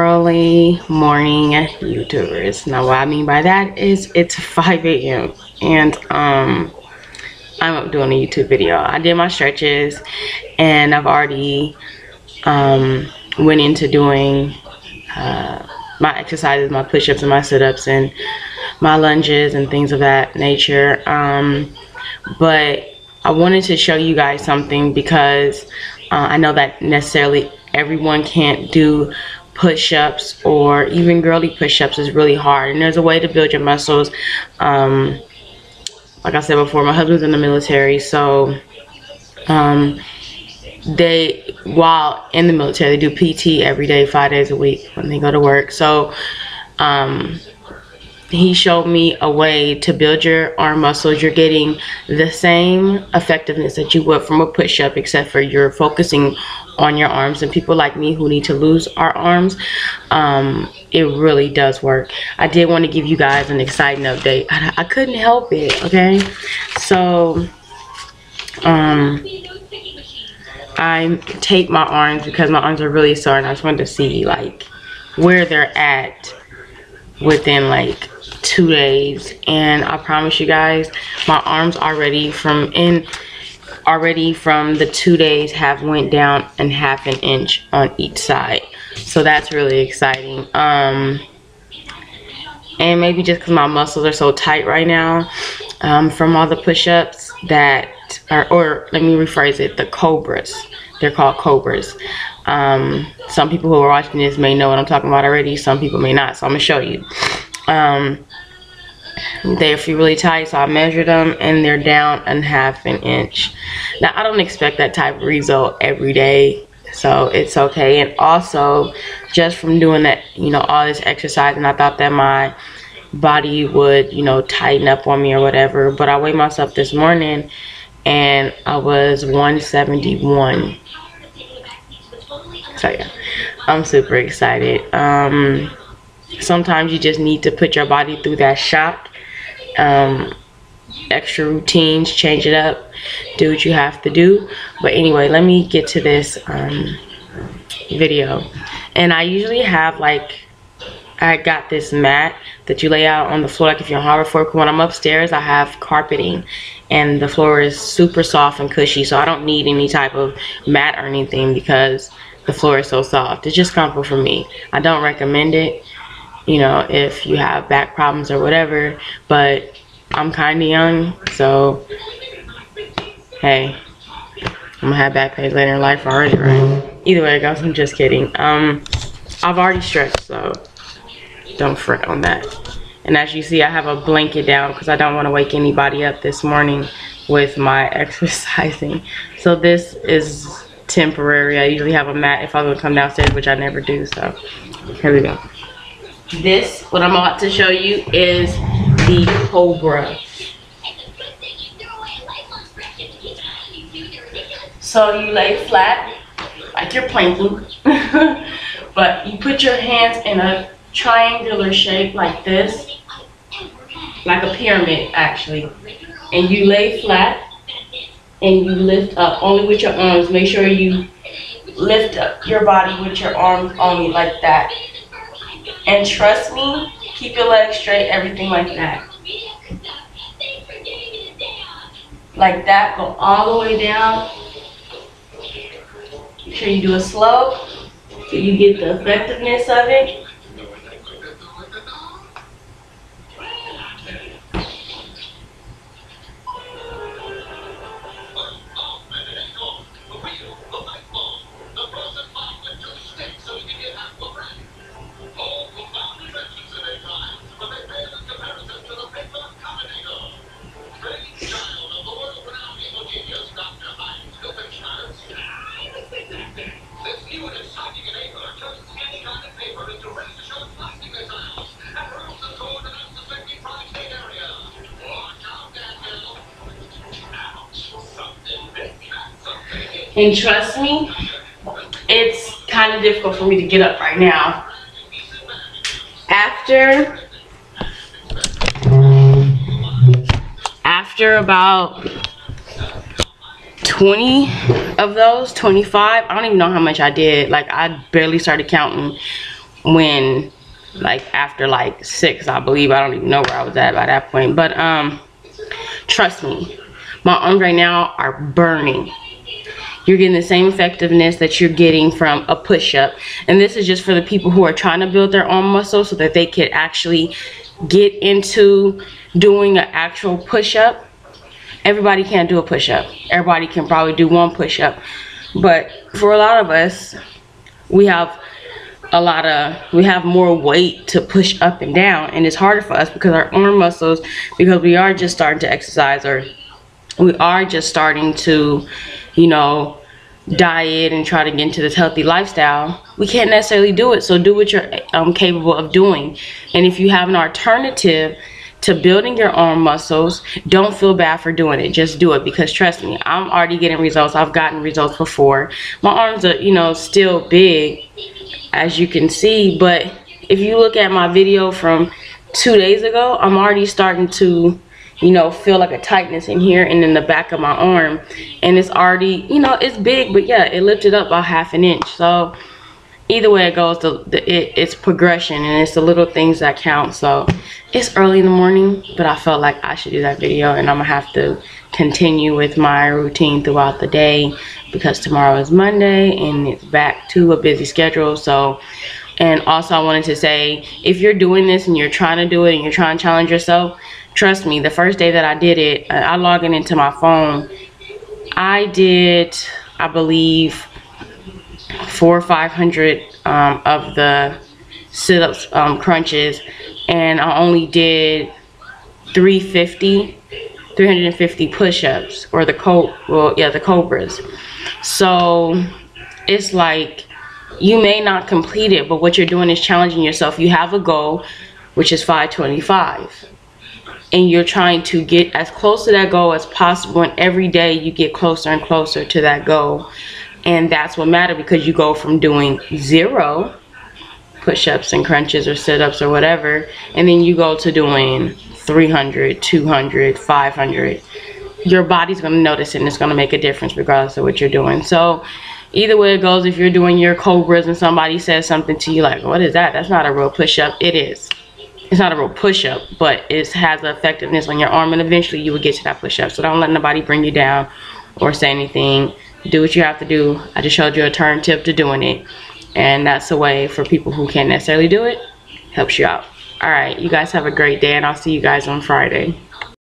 Early morning YouTubers. Now what I mean by that is it's 5 a.m. and I'm up doing a YouTube video. I did my stretches and I've already went into doing my exercises, my push-ups and my sit-ups and my lunges and things of that nature, but I wanted to show you guys something because I know that necessarily everyone can't do push-ups, or even girly push-ups is really hard, and there's a way to build your muscles. Like I said before, my husband's in the military, so while in the military they do PT every day, 5 days a week when they go to work. So he showed me a way to build your arm muscles. You're getting the same effectiveness that you would from a push-up, except for you're focusing on your arms. And people like me who need to lose our arms, it really does work. I did want to give you guys an exciting update. I couldn't help it, okay? So I tape my arms because my arms are really sore, and I just wanted to see like where they're at within like 2 days. And I promise you guys, my arms already from the 2 days have went down and half an inch on each side, so that's really exciting. And maybe just because my muscles are so tight right now from all the push-ups that are, or let me rephrase it, the cobras, they're called cobras. Some people who are watching this may know what I'm talking about already, some people may not, so I'm gonna show you. They feel really tight, so I measured them and they're down and half an inch. Now I don't expect that type of result every day, so it's okay. And also just from doing that, you know, all this exercise, and I thought that my body would, you know, tighten up on me or whatever, but I weighed myself this morning and I was 171. So yeah, I'm super excited. Sometimes you just need to put your body through that shock. Extra routines, change it up, do what you have to do. But anyway, let me get to this video. And I usually have like, I got this mat that you lay out on the floor, like if you're on hardwood floor. When I'm upstairs, I have carpeting and the floor is super soft and cushy, so I don't need any type of mat or anything because the floor is so soft. It's just comfort for me. I don't recommend it, you know, if you have back problems or whatever, but I'm kind of young, so hey, I'm gonna have back pain later in life already, right? Either way it goes, I'm just kidding. I've already stretched, so don't fret on that. And as you see, I have a blanket down because I don't want to wake anybody up this morning with my exercising. So this is temporary. I usually have a mat if I would come downstairs, which I never do, so here we go. This, what I'm about to show you, is the cobra. So you lay flat like you're planking, but you put your hands in a triangular shape like this, like a pyramid actually, and you lay flat and you lift up only with your arms. Make sure you lift up your body with your arms only, like that. And trust me, keep your legs straight, everything like that. Like that, go all the way down. Make sure you do it slow so you get the effectiveness of it. And trust me, it's kind of difficult for me to get up right now. After about 20 of those, 25, I don't even know how much I did. Like I barely started counting when, like, after like 6, I believe. I don't even know where I was at by that point, but trust me, my arms right now are burning. You're getting the same effectiveness that you're getting from a push-up, and this is just for the people who are trying to build their arm muscle so that they could actually get into doing an actual push-up. Everybody can't do a push-up. Everybody can probably do one push-up, but for a lot of us, we have more weight to push up and down, and it's harder for us because our arm muscles, because we are just starting to exercise, or we are just starting to, you know, diet and try to get into this healthy lifestyle, we can't necessarily do it. So do what you're capable of doing. And if you have an alternative to building your arm muscles, don't feel bad for doing it. Just do it, because trust me, I'm already getting results. I've gotten results before. My arms are, you know, still big, as you can see. But if you look at my video from 2 days ago, I'm already starting to, you know, feel like a tightness in here and in the back of my arm, and it's already, you know, it's big, but yeah, it lifted up about 1/2 inch. So either way it goes, it's progression, and it's the little things that count. So it's early in the morning, but I felt like I should do that video, and I'm gonna have to continue with my routine throughout the day because tomorrow is Monday and it's back to a busy schedule. So, and also I wanted to say, if you're doing this and you're trying to do it and you're trying to challenge yourself, trust me, the first day that I did it, I logged into my phone. I did, I believe, 400 or 500 of the sit-ups, crunches, and I only did 350 push-ups, or the cobras. So it's like, you may not complete it, but what you're doing is challenging yourself. You have a goal, which is 525. And you're trying to get as close to that goal as possible, and every day you get closer and closer to that goal. And that's what matters, because you go from doing 0 push-ups and crunches or sit-ups or whatever, and then you go to doing 300, 200, 500. Your body's going to notice it, and it's going to make a difference regardless of what you're doing. So either way it goes, if you're doing your cobras and somebody says something to you like, what is that? That's not a real push-up. It is. It's not a real push-up, but it has the effectiveness on your arm, and eventually you will get to that push-up. So don't let nobody bring you down or say anything. Do what you have to do. I just showed you an alternative to doing it, and that's a way for people who can't necessarily do it. Helps you out. All right, you guys have a great day, and I'll see you guys on Friday.